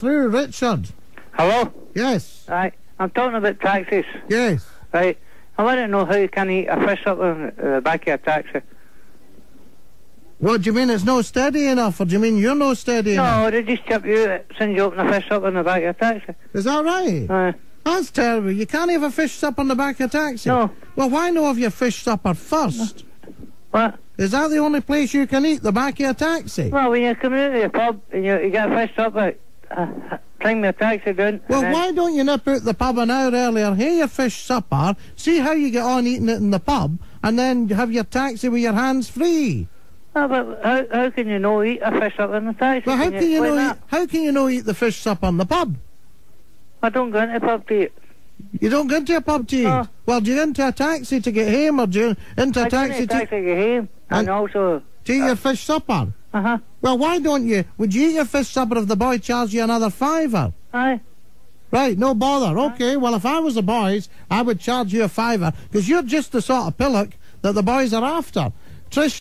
Through Richard. Hello? Yes. Right, I'm talking about taxis. Yes. Right, I want to know how you can eat a fish up in the back of a taxi. What, do you mean it's not steady enough, or do you mean you're not steady enough? No, they just tip you, send you open a fish up in the back of a taxi. Is that right? That's terrible. You can't have a fish supper on the back of a taxi? No. Well, why not have your fish supper first? What? Is that the only place you can eat, the back of a taxi? Well, when you come into the pub and you get a fish supper, bring the taxi down. Well, why don't you nip out the pub an hour earlier, hear your fish supper, see how you get on eating it in the pub, and then have your taxi with your hands free? Oh, but how can you no eat a fish supper in the taxi? Well, how can you no eat the fish supper in the pub? I don't go into a pub to eat. You don't go into a pub to eat? No. Well, do you into a taxi to get home, or do you into a taxi to get home, and also to eat your fish supper? Uh-huh. Well, why don't you? Would you eat your fish supper if the boy charged you another £5? Aye. Right, no bother. Aye. Okay, well, if I was the boys, I would charge you a £5, because you're just the sort of pillock that the boys are after. Trish...